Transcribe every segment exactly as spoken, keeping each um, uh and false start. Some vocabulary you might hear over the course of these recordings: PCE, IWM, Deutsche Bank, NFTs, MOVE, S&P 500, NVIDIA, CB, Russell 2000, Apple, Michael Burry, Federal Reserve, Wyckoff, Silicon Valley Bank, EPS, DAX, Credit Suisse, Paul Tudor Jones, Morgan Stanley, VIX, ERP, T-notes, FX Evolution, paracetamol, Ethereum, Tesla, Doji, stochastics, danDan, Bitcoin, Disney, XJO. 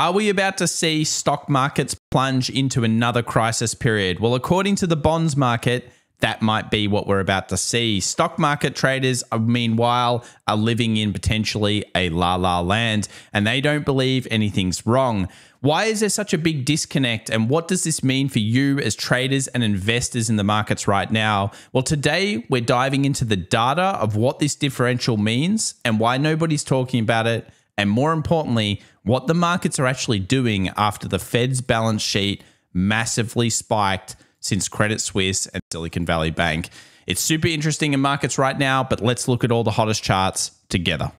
Are we about to see stock markets plunge into another crisis period? Well, according to the bonds market, that might be what we're about to see. Stock market traders, meanwhile, are living in potentially a la-la land, and they don't believe anything's wrong. Why is there such a big disconnect, and what does this mean for you as traders and investors in the markets right now? Well, today we're diving into the data of what this differential means and why nobody's talking about it, and more importantly, what the markets are actually doing after the Fed's balance sheet massively spiked since Credit Suisse and Silicon Valley Bank. It's super interesting in markets right now, but let's look at all the hottest charts together.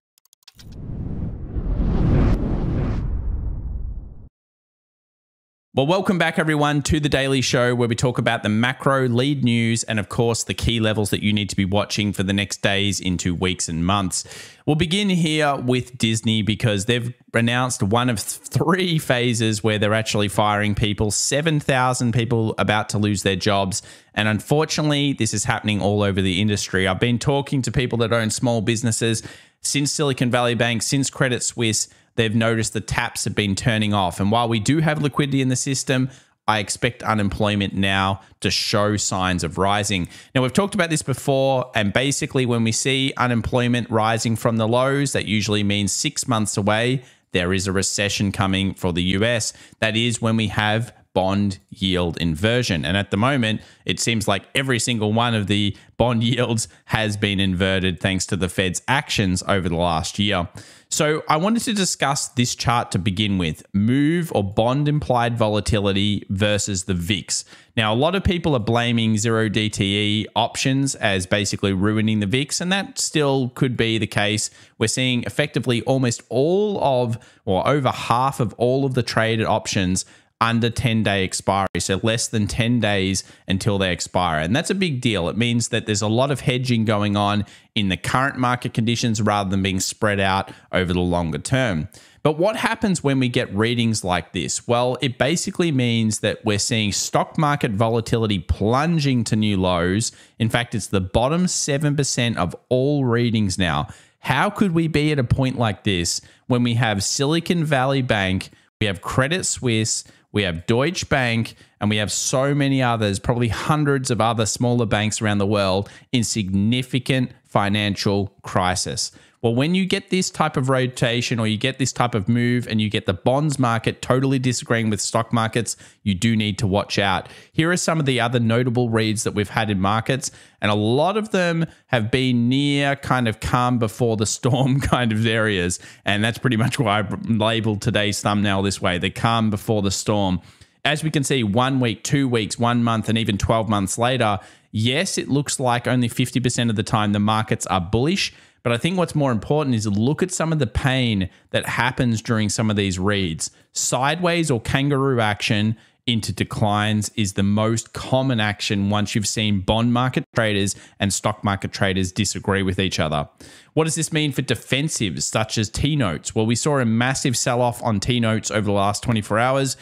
Well, welcome back everyone to the Daily Show, where we talk about the macro lead news and of course the key levels that you need to be watching for the next days into weeks and months. We'll begin here with Disney, because they've announced one of three phases where they're actually firing people, seven thousand people about to lose their jobs. And unfortunately, this is happening all over the industry. I've been talking to people that own small businesses since Silicon Valley Bank, since Credit Suisse. They've noticed the taps have been turning off. And while we do have liquidity in the system, I expect unemployment now to show signs of rising. Now, we've talked about this before, and basically when we see unemployment rising from the lows, that usually means six months away, there is a recession coming for the U S. That is when we have bond yield inversion. And at the moment, it seems like every single one of the bond yields has been inverted thanks to the Fed's actions over the last year. So I wanted to discuss this chart to begin with, MOVE or bond implied volatility versus the V I X. Now, a lot of people are blaming zero D T E options as basically ruining the V I X, and that still could be the case. We're seeing effectively almost all of, or over half of all of the traded options under ten day expiry, so less than ten days until they expire. And that's a big deal. It means that there's a lot of hedging going on in the current market conditions rather than being spread out over the longer term. But what happens when we get readings like this? Well, it basically means that we're seeing stock market volatility plunging to new lows. In fact, it's the bottom seven percent of all readings now. How could we be at a point like this when we have Silicon Valley Bank, we have Credit Suisse, we have Deutsche Bank, and we have so many others, probably hundreds of other smaller banks around the world in significant financial crisis? Well, when you get this type of rotation, or you get this type of move, and you get the bonds market totally disagreeing with stock markets, you do need to watch out. Here are some of the other notable reads that we've had in markets, and a lot of them have been near kind of calm before the storm kind of areas. And that's pretty much why I labeled today's thumbnail this way, the calm before the storm. As we can see, one week, two weeks, one month, and even twelve months later, yes, it looks like only fifty percent of the time the markets are bullish. But I think what's more important is look at some of the pain that happens during some of these reads. Sideways or kangaroo action into declines is the most common action once you've seen bond market traders and stock market traders disagree with each other. What does this mean for defensives such as T-notes? Well, we saw a massive sell-off on T-notes over the last twenty-four hours.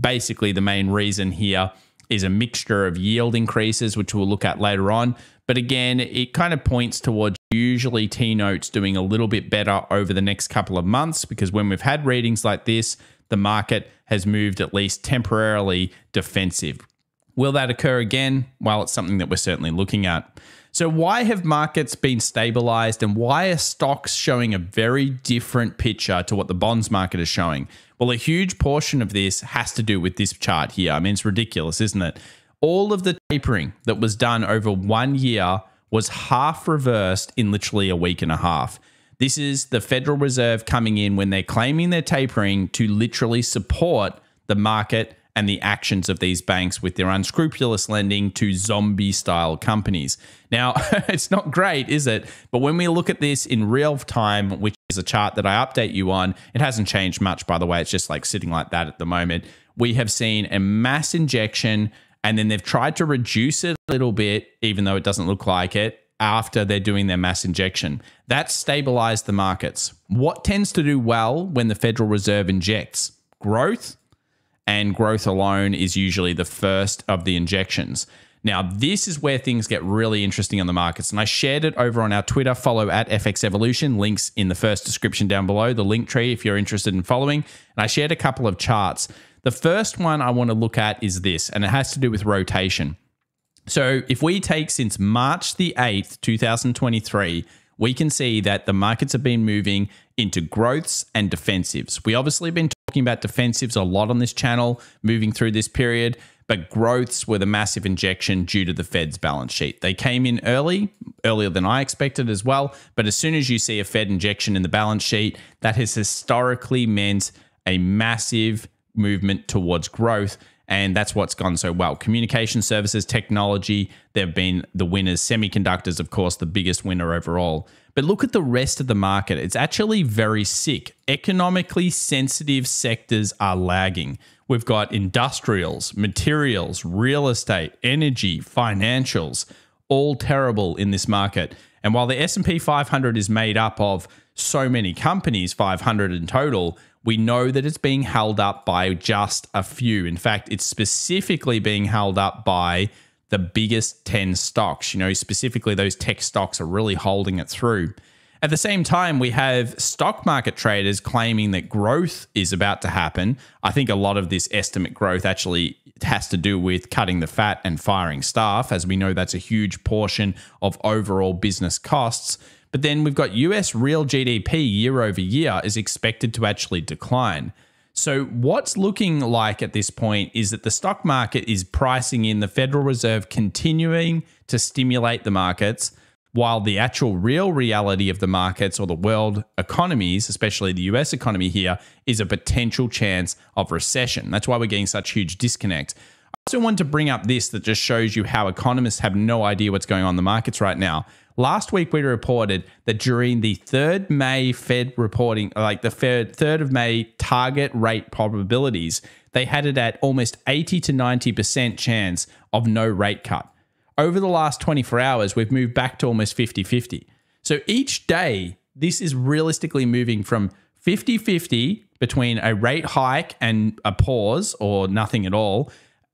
Basically, the main reason here is a mixture of yield increases, which we'll look at later on. But again, it kind of points towards usually T-notes doing a little bit better over the next couple of months, because when we've had readings like this, the market has moved at least temporarily defensive. Will that occur again? Well, it's something that we're certainly looking at. So why have markets been stabilized, and why are stocks showing a very different picture to what the bonds market is showing? Well, a huge portion of this has to do with this chart here. I mean, it's ridiculous, isn't it? All of the tapering that was done over one year was half reversed in literally a week and a half. This is the Federal Reserve coming in when they're claiming they're tapering to literally support the market and the actions of these banks with their unscrupulous lending to zombie-style companies. Now, it's not great, is it? But when we look at this in real time, which is a chart that I update you on, it hasn't changed much, by the way. It's just like sitting like that at the moment. We have seen a mass injection, and then they've tried to reduce it a little bit, even though it doesn't look like it, after they're doing their mass injection. That stabilized the markets. What tends to do well when the Federal Reserve injects? Growth. And growth alone is usually the first of the injections. Now, this is where things get really interesting on the markets. And I shared it over on our Twitter, follow at F X Evolution, links in the first description down below, the link tree if you're interested in following. And I shared a couple of charts. The first one I want to look at is this, and it has to do with rotation. So if we take since March the eighth, two thousand twenty-three, we can see that the markets have been moving into growths and defensives. We obviously have been talking about defensives a lot on this channel, moving through this period, but growths were the massive injection due to the Fed's balance sheet. They came in early, earlier than I expected as well. But as soon as you see a Fed injection in the balance sheet, that has historically meant a massive movement towards growth. And that's what's gone so well. Communication services, technology, they've been the winners. Semiconductors, of course, the biggest winner overall. But look at the rest of the market. It's actually very sick. Economically sensitive sectors are lagging. We've got industrials, materials, real estate, energy, financials, all terrible in this market. And while the S and P five hundred is made up of so many companies, five hundred in total, we know that it's being held up by just a few. In fact, it's specifically being held up by the biggest ten stocks. You know, specifically those tech stocks are really holding it through. At the same time, we have stock market traders claiming that growth is about to happen. I think a lot of this estimate growth actually has to do with cutting the fat and firing staff. As we know, that's a huge portion of overall business costs. But then we've got U S real G D P year over year is expected to actually decline. So what's looking like at this point is that the stock market is pricing in the Federal Reserve continuing to stimulate the markets, while the actual real reality of the markets or the world economies, especially the U S economy here, is a potential chance of recession. That's why we're getting such huge disconnect. I also want to bring up this that just shows you how economists have no idea what's going on in the markets right now. Last week, we reported that during the third of May Fed reporting, like the third of May target rate probabilities, they had it at almost eighty to ninety percent chance of no rate cut. Over the last twenty-four hours, we've moved back to almost fifty fifty. So each day, this is realistically moving from fifty fifty between a rate hike and a pause or nothing at all,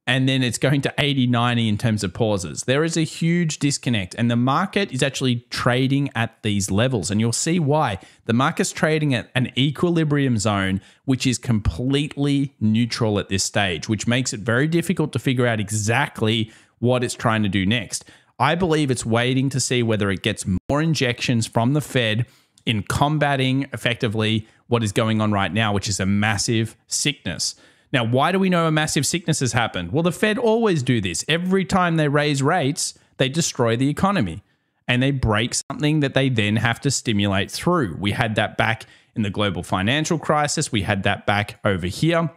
and then it's going to eighty ninety in terms of pauses. There is a huge disconnect, and the market is actually trading at these levels, and you'll see why. The market's trading at an equilibrium zone, which is completely neutral at this stage, which makes it very difficult to figure out exactly what it's trying to do next. I believe it's waiting to see whether it gets more injections from the Fed in combating effectively what is going on right now, which is a massive sickness. Now, why do we know a massive sickness has happened? Well, the Fed always do this. Every time they raise rates, they destroy the economy and they break something that they then have to stimulate through. We had that back in the global financial crisis. We had that back over here.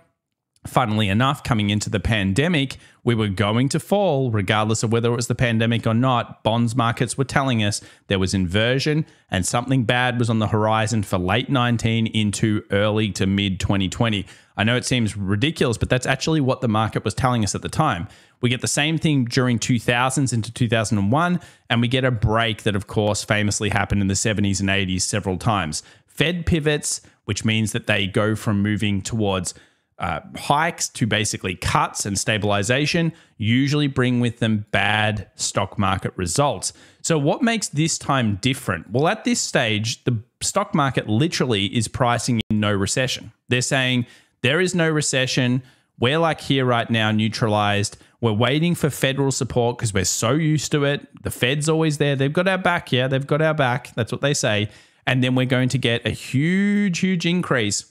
Funnily enough, coming into the pandemic, we were going to fall regardless of whether it was the pandemic or not. Bonds markets were telling us there was inversion and something bad was on the horizon for late nineteen into early to mid twenty twenty. I know it seems ridiculous, but that's actually what the market was telling us at the time. We get the same thing during two thousands into two thousand one, and we get a break that, of course, famously happened in the seventies and eighties several times. Fed pivots, which means that they go from moving towards Uh, hikes to basically cuts and stabilization, usually bring with them bad stock market results. So what makes this time different? Well, at this stage, the stock market literally is pricing in no recession. They're saying there is no recession. We're like here right now, neutralized. We're waiting for federal support because we're so used to it. The Fed's always there. They've got our back. Yeah, they've got our back. That's what they say. And then we're going to get a huge, huge increase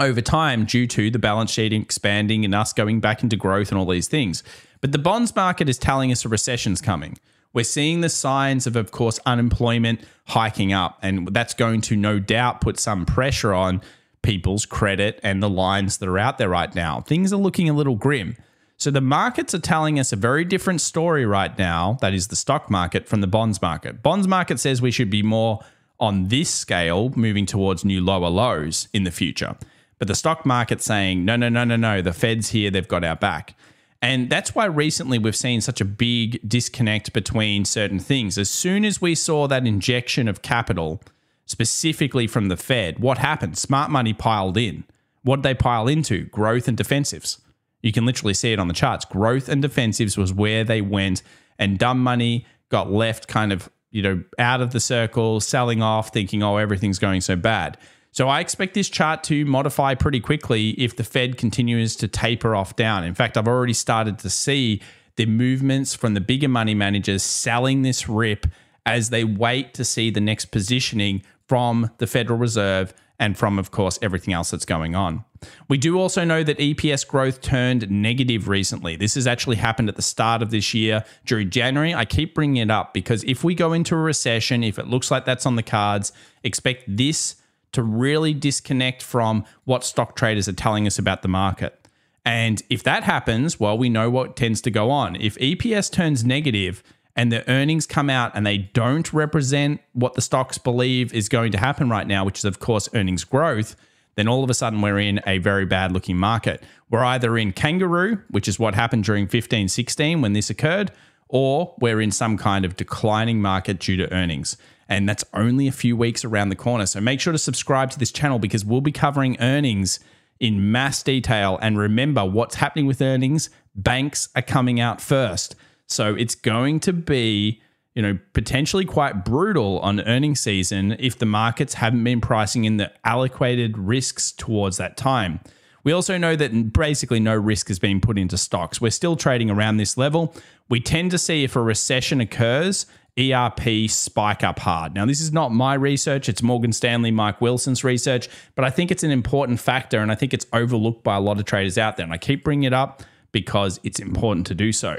over time due to the balance sheet expanding and us going back into growth and all these things. But the bonds market is telling us a recession's coming. We're seeing the signs of, of course, unemployment hiking up, and that's going to no doubt put some pressure on people's credit and the lines that are out there right now. Things are looking a little grim. So the markets are telling us a very different story right now, that is the stock market, from the bonds market. Bonds market says we should be more on this scale, moving towards new lower lows in the future. But the stock market's saying, no, no, no, no, no, the Fed's here, they've got our back. And that's why recently we've seen such a big disconnect between certain things. As soon as we saw that injection of capital, specifically from the Fed, what happened? Smart money piled in. What did they pile into? Growth and defensives. You can literally see it on the charts. Growth and defensives was where they went, and dumb money got left kind of, you know, out of the circle, selling off, thinking, oh, everything's going so bad. So I expect this chart to modify pretty quickly if the Fed continues to taper off down. In fact, I've already started to see the movements from the bigger money managers selling this rip as they wait to see the next positioning from the Federal Reserve and from, of course, everything else that's going on. We do also know that E P S growth turned negative recently. This has actually happened at the start of this year during January. I keep bringing it up because if we go into a recession, if it looks like that's on the cards, expect this to really disconnect from what stock traders are telling us about the market. And if that happens, well, we know what tends to go on. If E P S turns negative and the earnings come out and they don't represent what the stocks believe is going to happen right now, which is, of course, earnings growth, then all of a sudden we're in a very bad looking market. We're either in kangaroo, which is what happened during fifteen sixteen when this occurred, or we're in some kind of declining market due to earnings. And that's only a few weeks around the corner. So make sure to subscribe to this channel because we'll be covering earnings in mass detail. And remember what's happening with earnings, banks are coming out first. So it's going to be, you know, potentially quite brutal on earnings season if the markets haven't been pricing in the allocated risks towards that time. We also know that basically no risk is being put into stocks. We're still trading around this level. We tend to see if a recession occurs, E R P spike up hard. Now, this is not my research. It's Morgan Stanley, Mike Wilson's research, but I think it's an important factor and I think it's overlooked by a lot of traders out there. And I keep bringing it up because it's important to do so.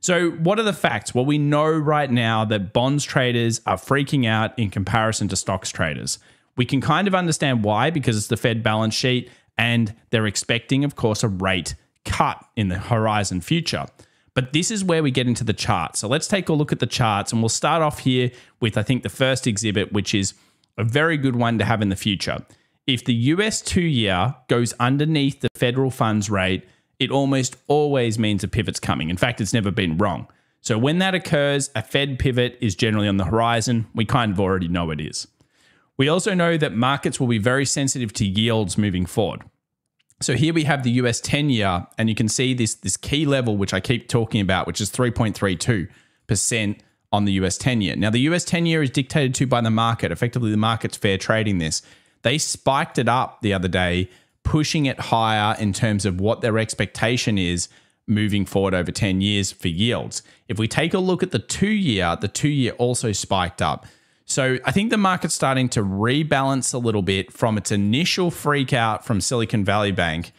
So what are the facts? Well, we know right now that bonds traders are freaking out in comparison to stocks traders. We can kind of understand why, because it's the Fed balance sheet and they're expecting, of course, a rate cut in the horizon future. But this is where we get into the chart. So let's take a look at the charts and we'll start off here with, I think, the first exhibit, which is a very good one to have in the future. If the U S two-year goes underneath the federal funds rate, it almost always means a pivot's coming. In fact, it's never been wrong. So when that occurs, a Fed pivot is generally on the horizon. We kind of already know it is. We also know that markets will be very sensitive to yields moving forward. So here we have the U S ten-year, and you can see this, this key level, which I keep talking about, which is three point three two percent on the U S ten-year. Now, the U S ten-year is dictated to by the market. Effectively, the market's fair trading this. They spiked it up the other day, pushing it higher in terms of what their expectation is moving forward over ten years for yields. If we take a look at the two-year, the two-year also spiked up. So I think the market's starting to rebalance a little bit from its initial freak out from Silicon Valley Bank.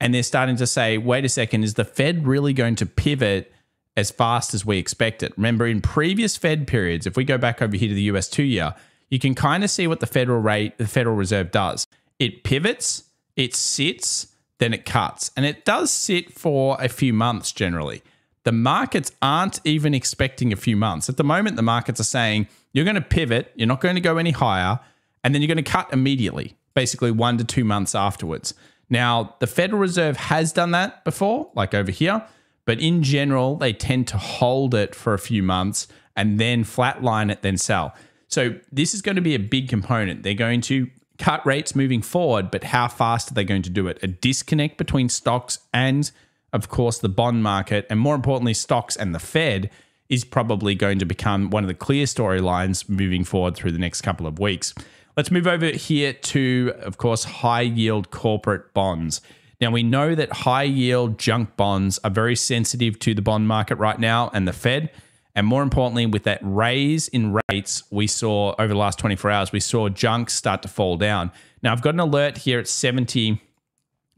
And they're starting to say, wait a second, is the Fed really going to pivot as fast as we expect it? Remember, in previous Fed periods, if we go back over here to the U S two-year, you can kind of see what the federal rate, the Federal Reserve does. It pivots, it sits, then it cuts. And it does sit for a few months generally. The markets aren't even expecting a few months. At the moment, the markets are saying, you're going to pivot, you're not going to go any higher, and then you're going to cut immediately, basically one to two months afterwards. Now, the Federal Reserve has done that before, like over here, but in general, they tend to hold it for a few months and then flatline it, then sell. So this is going to be a big component. They're going to cut rates moving forward, but how fast are they going to do it? A disconnect between stocks and, of course, the bond market, and more importantly, stocks and the Fed, is probably going to become one of the clear storylines moving forward through the next couple of weeks. Let's move over here to, of course, high yield corporate bonds. Now, we know that high yield junk bonds are very sensitive to the bond market right now and the Fed. And more importantly, with that raise in rates we saw over the last twenty-four hours, we saw junk start to fall down. Now, I've got an alert here at seventy.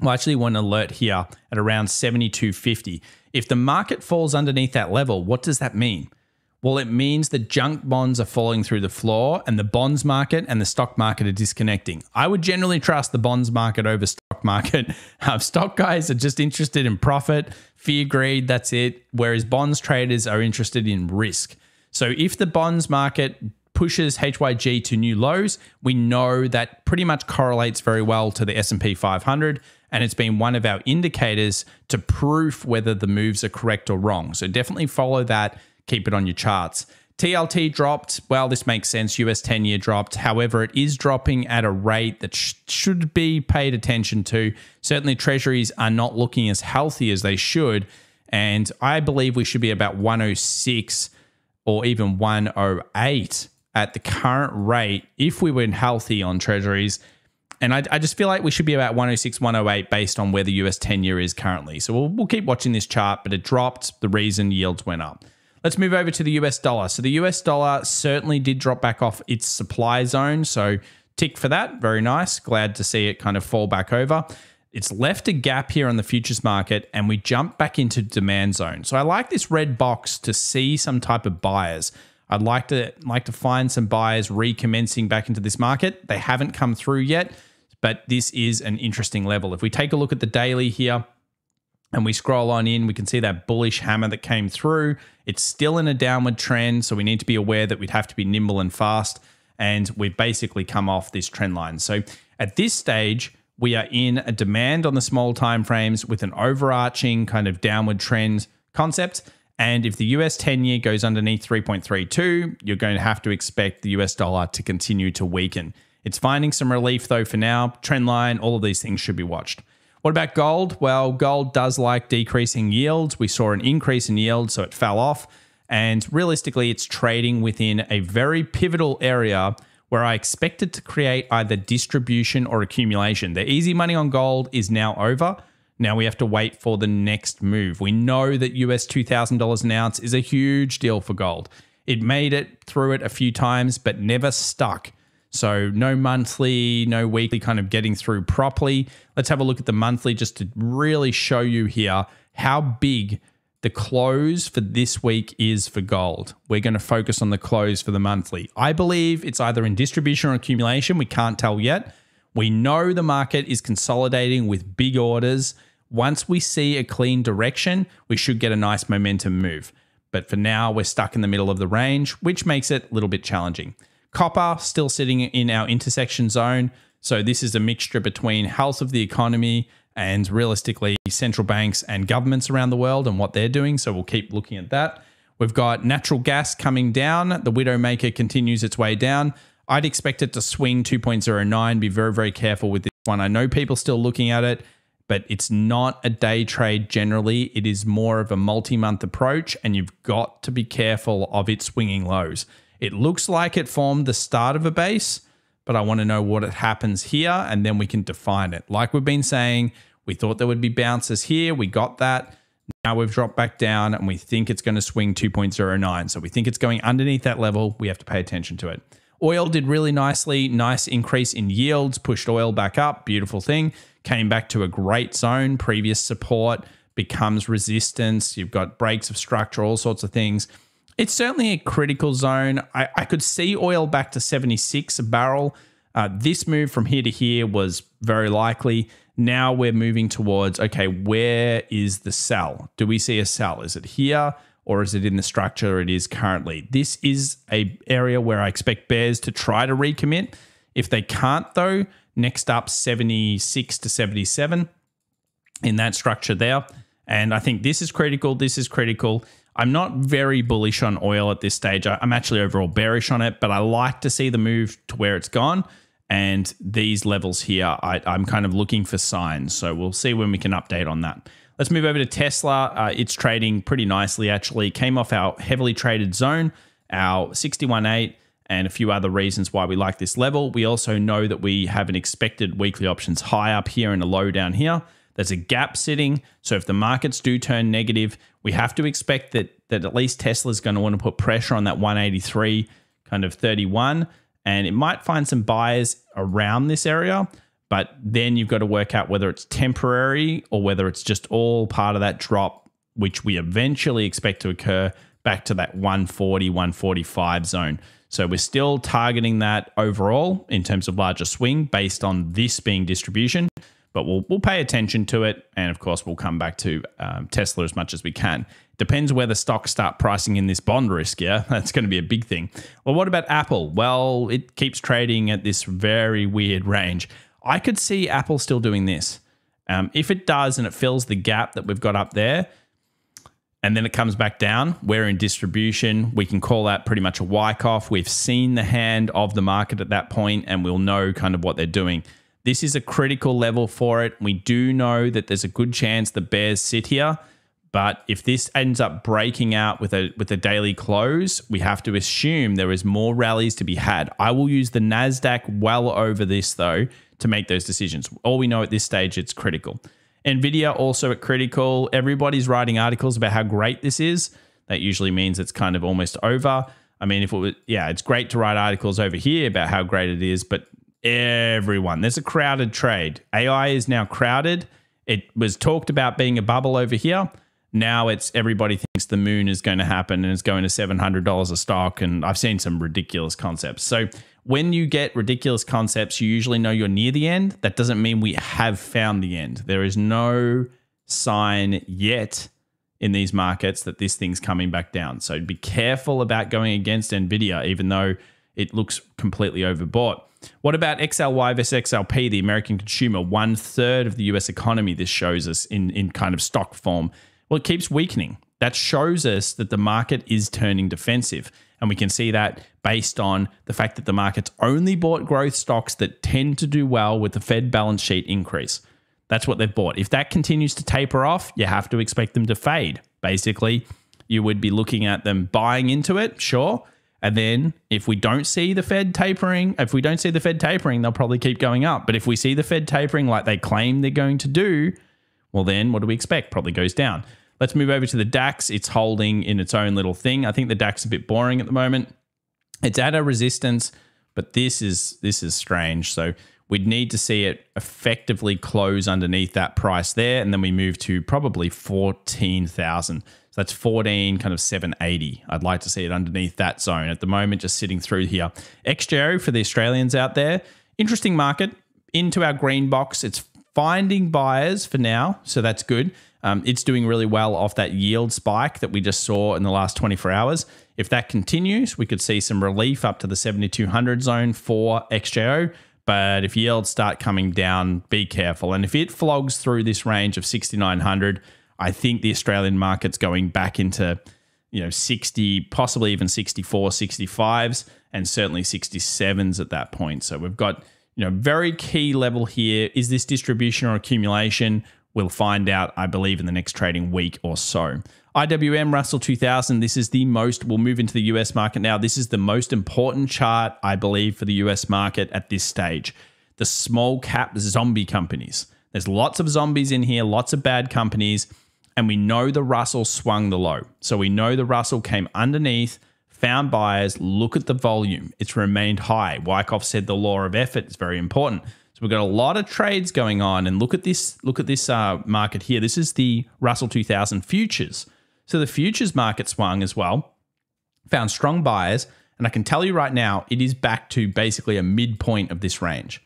Well, actually, one alert here at around seventy-two fifty. If the market falls underneath that level, what does that mean? Well, it means the junk bonds are falling through the floor and the bonds market and the stock market are disconnecting. I would generally trust the bonds market over stock market. Um, stock guys are just interested in profit, fear, greed, that's it. Whereas bonds traders are interested in risk. So if the bonds market pushes H Y G to new lows, we know that pretty much correlates very well to the S and P five hundred. And it's been one of our indicators to prove whether the moves are correct or wrong. So definitely follow that. Keep it on your charts. T L T dropped. Well, this makes sense. U S ten-year dropped. However, it is dropping at a rate that sh should be paid attention to. Certainly, treasuries are not looking as healthy as they should. And I believe we should be about one oh six or even one oh eight at the current rate if we were healthy on treasuries. And I, I just feel like we should be about one oh six, one oh eight based on where the U S ten-year is currently. So we'll, we'll keep watching this chart, but it dropped. The reason yields went up. Let's move over to the U S dollar. So the U S dollar certainly did drop back off its supply zone. So tick for that. Very nice. Glad to see it kind of fall back over. It's left a gap here on the futures market and we jump back into demand zone. So I like this red box to see some type of buyers. I'd like to like to find some buyers recommencing back into this market. They haven't come through yet, but this is an interesting level. If we take a look at the daily here, and we scroll on in, we can see that bullish hammer that came through. It's still in a downward trend, so we need to be aware that we'd have to be nimble and fast, and we've basically come off this trend line. So at this stage, we are in a demand on the small time frames with an overarching kind of downward trend concept. And if the U S ten-year goes underneath three point three two, you're going to have to expect the U S dollar to continue to weaken. It's finding some relief though for now. Trend line, all of these things should be watched. What about gold? Well, gold does like decreasing yields. We saw an increase in yield, so it fell off. And realistically, it's trading within a very pivotal area where I expect it to create either distribution or accumulation. The easy money on gold is now over. Now we have to wait for the next move. We know that U S two thousand dollars an ounce is a huge deal for gold. It made it through it a few times, but never stuck. So no monthly, no weekly kind of getting through properly. Let's have a look at the monthly just to really show you here how big the close for this week is for gold. We're going to focus on the close for the monthly. I believe it's either in distribution or accumulation. We can't tell yet. We know the market is consolidating with big orders. Once we see a clean direction, we should get a nice momentum move. But for now, we're stuck in the middle of the range, which makes it a little bit challenging. Copper still sitting in our intersection zone. So this is a mixture between health of the economy and realistically central banks and governments around the world and what they're doing. So we'll keep looking at that. We've got natural gas coming down. The Widowmaker continues its way down. I'd expect it to swing two point oh nine. Be very, very careful with this one. I know people still looking at it, but it's not a day trade generally. It is more of a multi-month approach and you've got to be careful of its swinging lows. It looks like it formed the start of a base, but I want to know what happens here and then we can define it. Like we've been saying, we thought there would be bounces here. We got that. Now we've dropped back down and we think it's going to swing two point oh nine. So we think it's going underneath that level. We have to pay attention to it. Oil did really nicely. Nice increase in yields, pushed oil back up. Beautiful thing. Came back to a great zone. Previous support becomes resistance. You've got breaks of structure, all sorts of things. It's certainly a critical zone. I, I could see oil back to seventy-six a barrel. Uh, this move from here to here was very likely. Now we're moving towards, okay, where is the sell? Do we see a sell? Is it here or is it in the structure it is currently? This is a area where I expect bears to try to recommit. If they can't though, next up seventy-six to seventy-seven in that structure there. And I think this is critical. This is critical. I'm not very bullish on oil at this stage. I'm actually overall bearish on it, but I like to see the move to where it's gone. And these levels here, I, I'm kind of looking for signs. So we'll see when we can update on that. Let's move over to Tesla. Uh, it's trading pretty nicely, actually. Came off our heavily traded zone, our sixty-one point eight, and a few other reasons why we like this level. We also know that we have an expected weekly options high up here and a low down here. There's a gap sitting. So if the markets do turn negative, we have to expect that that at least Tesla's going to want to put pressure on that one eighty-three kind of thirty-one. And it might find some buyers around this area, but then you've got to work out whether it's temporary or whether it's just all part of that drop, which we eventually expect to occur back to that one forty, one forty-five zone. So we're still targeting that overall in terms of larger swing based on this being distribution. But we'll, we'll pay attention to it. And of course, we'll come back to um, Tesla as much as we can. Depends where the stocks start pricing in this bond risk. Yeah, that's going to be a big thing. Well, what about Apple? Well, it keeps trading at this very weird range. I could see Apple still doing this. Um, if it does and it fills the gap that we've got up there, and then it comes back down. We're in distribution. We can call that pretty much a Wyckoff. We've seen the hand of the market at that point, and we'll know kind of what they're doing. This is a critical level for it. We do know that there's a good chance the bears sit here, but if this ends up breaking out with a with a daily close, we have to assume there is more rallies to be had. I will use the NASDAQ well over this though to make those decisions. All we know at this stage, it's critical. NVIDIA also at critical. Everybody's writing articles about how great this is. That usually means it's kind of almost over. I mean, if it was, yeah, it's great to write articles over here about how great it is, but everyone, there's a crowded trade. A I is now crowded. It was talked about being a bubble over here. Now it's everybody thinks the moon is going to happen and it's going to seven hundred dollars a stock. And I've seen some ridiculous concepts. So when you get ridiculous concepts, you usually know you're near the end. That doesn't mean we have found the end. There is no sign yet in these markets that this thing's coming back down. So be careful about going against NVIDIA, even though it looks completely overbought. What about X L Y versus X L P, the American consumer? One third of the U S economy, this shows us in, in kind of stock form. Well, it keeps weakening. That shows us that the market is turning defensive. And we can see that based on the fact that the market's only bought growth stocks that tend to do well with the Fed balance sheet increase. That's what they've bought. If that continues to taper off, you have to expect them to fade. Basically, you would be looking at them buying into it, sure. And then if we don't see the Fed tapering, if we don't see the Fed tapering, they'll probably keep going up. But if we see the Fed tapering like they claim they're going to do, well, then what do we expect? Probably goes down. Let's move over to the DAX. It's holding in its own little thing. I think the DAX is a bit boring at the moment. It's at a resistance, but this is this is strange. So we'd need to see it effectively close underneath that price there. And then we move to probably fourteen thousand. So that's fourteen, kind of seven eighty. I'd like to see it underneath that zone at the moment, just sitting through here. X J O for the Australians out there. Interesting market. Into our green box. It's finding buyers for now. So that's good. Um, it's doing really well off that yield spike that we just saw in the last twenty-four hours. If that continues, we could see some relief up to the seventy-two hundred zone for X J O. But if yields start coming down, be careful. And if it flogs through this range of sixty-nine hundred, I think the Australian market's going back into, you know, sixty, possibly even sixty-four, sixty-fives, and certainly sixty-sevens at that point. So we've got, you know, very key level here. Is this distribution or accumulation? We'll find out, I believe, in the next trading week or so. I W M, Russell two thousand, this is the most, we'll move into the U S market now. This is the most important chart, I believe, for the U S market at this stage. The small cap zombie companies. There's lots of zombies in here, lots of bad companies, and we know the Russell swung the low. So we know the Russell came underneath, found buyers, look at the volume. It's remained high. Wyckoff said the law of effort is very important. So we've got a lot of trades going on, and look at this, look at this uh, market here. This is the Russell two thousand futures. So the futures market swung as well, found strong buyers, and I can tell you right now, it is back to basically a midpoint of this range.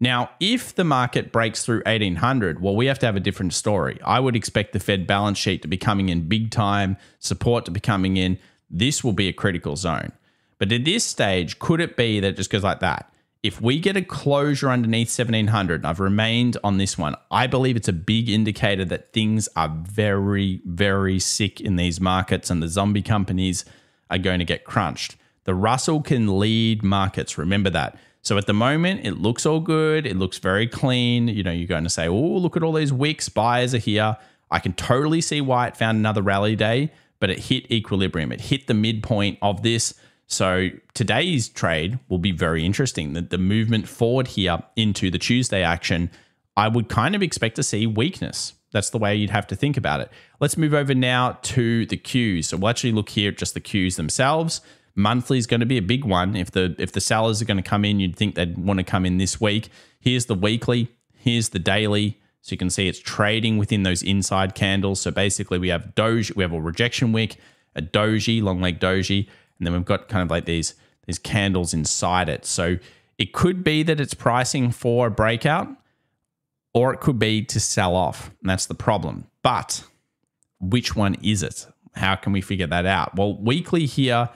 Now, if the market breaks through eighteen hundred, well, we have to have a different story. I would expect the Fed balance sheet to be coming in big time, support to be coming in. This will be a critical zone. But at this stage, could it be that it just goes like that? If we get a closure underneath seventeen hundred, I've remained on this one, I believe it's a big indicator that things are very, very sick in these markets and the zombie companies are going to get crunched. The Russell can lead markets, remember that. So at the moment, it looks all good. It looks very clean. You know, you're going to say, oh, look at all these wicks, buyers are here. I can totally see why it found another rally day, but it hit equilibrium. It hit the midpoint of this. So today's trade will be very interesting. The, the movement forward here into the Tuesday action, I would kind of expect to see weakness. That's the way you'd have to think about it. Let's move over now to the Qs. So we'll actually look here at just the Qs themselves. Monthly is going to be a big one. If the, if the sellers are going to come in, you'd think they'd want to come in this week. Here's the weekly. Here's the daily. So you can see it's trading within those inside candles. So basically we have Doge, we have a rejection wick, a Doji, long leg Doji. And then we've got kind of like these, these candles inside it. So it could be that it's pricing for a breakout, or it could be to sell off. And that's the problem. But which one is it? How can we figure that out? Well, weekly here,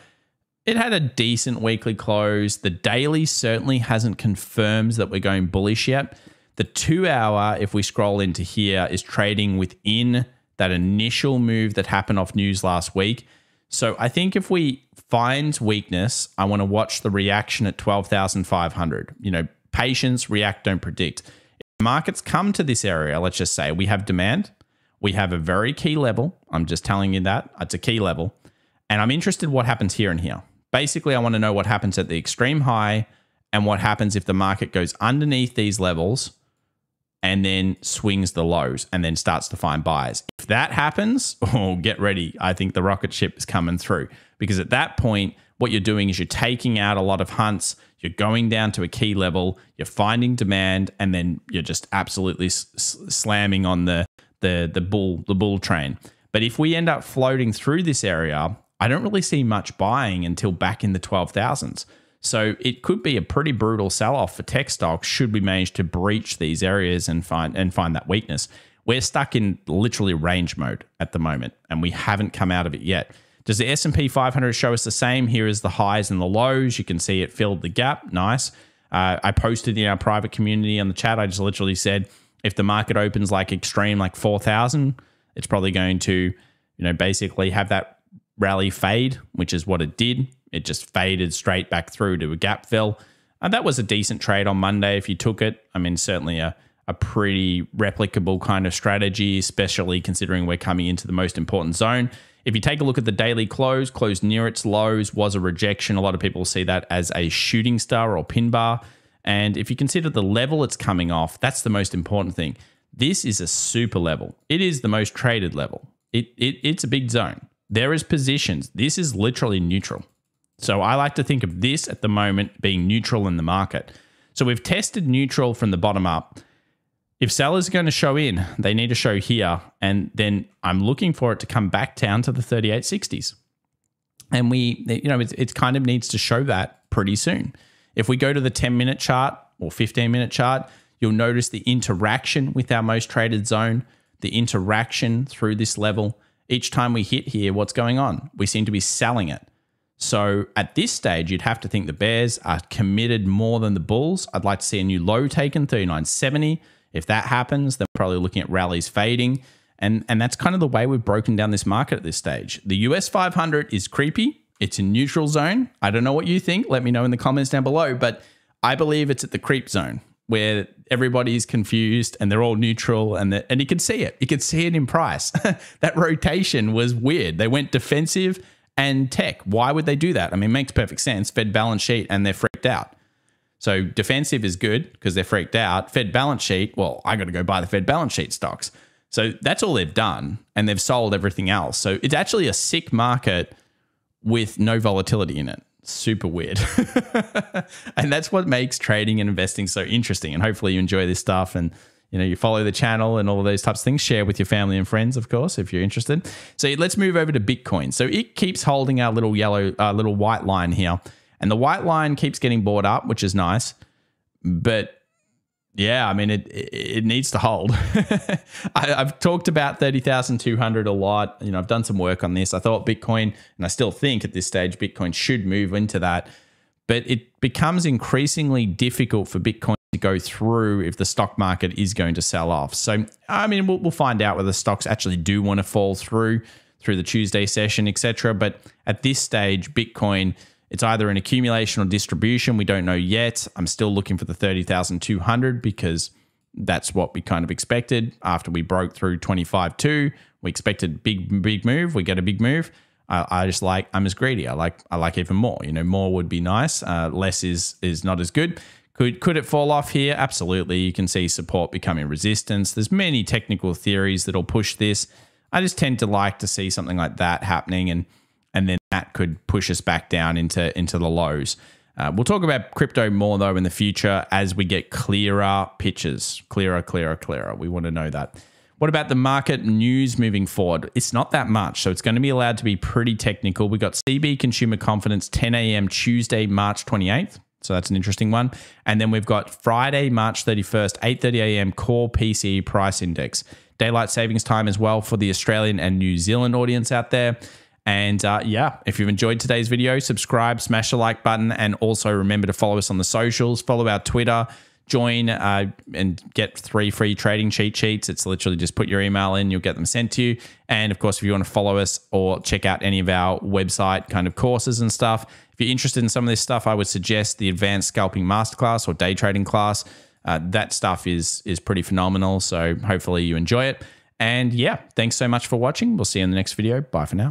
it had a decent weekly close. The daily certainly hasn't confirmed that we're going bullish yet. The two hour, if we scroll into here, is trading within that initial move that happened off news last week. So I think if we find weakness, I want to watch the reaction at twelve thousand five hundred. You know, patience, react, don't predict. If markets come to this area, let's just say we have demand. We have a very key level. I'm just telling you that. It's a key level. And I'm interested what happens here and here. Basically, I want to know what happens at the extreme high and what happens if the market goes underneath these levels and then swings the lows and then starts to find buyers. If that happens, oh, get ready. I think the rocket ship is coming through, because at that point, what you're doing is you're taking out a lot of hunts. You're going down to a key level. You're finding demand, and then you're just absolutely s slamming on the, the, the, bull, the bull train. But if we end up floating through this area, I don't really see much buying until back in the twelve thousands. So it could be a pretty brutal sell-off for tech stocks should we manage to breach these areas and find and find that weakness. We're stuck in literally range mode at the moment, and we haven't come out of it yet. Does the S and P five hundred show us the same? Here is the highs and the lows. You can see it filled the gap. Nice. Uh, I posted in our private community on the chat. I just literally said, if the market opens like extreme, like four thousand, it's probably going to, you know, basically have that rally fade, which is what it did. It just faded straight back through to a gap fill. And that was a decent trade on Monday if you took it. I mean, certainly a, a pretty replicable kind of strategy, especially considering we're coming into the most important zone. If you take a look at the daily close, close near its lows, was a rejection. A lot of people see that as a shooting star or pin bar. And if you consider the level it's coming off, that's the most important thing. This is a super level. It is the most traded level. It, it, it's a big zone. There is positions. This is literally neutral. So I like to think of this at the moment being neutral in the market. So we've tested neutral from the bottom up. If sellers are going to show in, they need to show here. And then I'm looking for it to come back down to the thirty-eight sixties. And we, you know, it, it kind of needs to show that pretty soon. If we go to the ten minute chart or fifteen minute chart, you'll notice the interaction with our most traded zone, the interaction through this level. Each time we hit here, what's going on? We seem to be selling it. So at this stage, you'd have to think the bears are committed more than the bulls. I'd like to see a new low taken, thirty-nine seventy. If that happens, then we're probably looking at rallies fading. And, and that's kind of the way we've broken down this market at this stage. The U S five hundred is creepy. It's a neutral zone. I don't know what you think. Let me know in the comments down below. But I believe it's at the creep zone where everybody's confused and they're all neutral. And, the, and you could see it. You could see it in price. That rotation was weird. They went defensive and tech. Why would they do that? I mean, it makes perfect sense. Fed balance sheet, and they're freaked out. So defensive is good because they're freaked out. Fed balance sheet, well, I got to go buy the Fed balance sheet stocks. So that's all they've done, and they've sold everything else. So it's actually a sick market with no volatility in it. Super weird. And that's what makes trading and investing so interesting. And hopefully you enjoy this stuff, and you know, you follow the channel and all of those types of things. Share with your family and friends, of course, if you're interested. So let's move over to Bitcoin. So it keeps holding our little yellow, uh, little white line here. And the white line keeps getting bought up, which is nice. But yeah, I mean, it it needs to hold. I, I've talked about thirty thousand two hundred a lot. You know, I've done some work on this. I thought Bitcoin, and I still think at this stage, Bitcoin should move into that. But it becomes increasingly difficult for Bitcoin to go through if the stock market is going to sell off. So, I mean, we'll, we'll find out whether the stocks actually do want to fall through, through the Tuesday session, et cetera. But at this stage, Bitcoin, it's either an accumulation or distribution. We don't know yet. I'm still looking for the thirty thousand two hundred because that's what we kind of expected after we broke through twenty-five two. We expected big, big move. We get a big move. Uh, I just like, I'm as greedy. I like, I like even more, you know, more would be nice. Uh, less is, is not as good. Could, could it fall off here? Absolutely. You can see support becoming resistance. There's many technical theories that'll push this. I just tend to like to see something like that happening, and and then that could push us back down into, into the lows. Uh, we'll talk about crypto more, though, in the future as we get clearer pictures. Clearer, clearer, clearer. We want to know that. What about the market news moving forward? It's not that much, so it's going to be allowed to be pretty technical. We got C B Consumer Confidence, ten A M Tuesday, March twenty-eighth. So that's an interesting one. And then we've got Friday, March thirty-first, eight thirty A M Core P C E Price Index. Daylight savings time as well for the Australian and New Zealand audience out there. And uh, yeah, if you've enjoyed today's video, subscribe, smash the like button, and also remember to follow us on the socials. Follow our Twitter, join uh, and get three free trading cheat sheets. It's literally just put your email in, you'll get them sent to you. And of course, if you want to follow us or check out any of our website kind of courses and stuff, if you're interested in some of this stuff, I would suggest the Advanced Scalping Masterclass or Day Trading Class. Uh, that stuff is, is pretty phenomenal. So hopefully you enjoy it. And yeah, thanks so much for watching. We'll see you in the next video. Bye for now.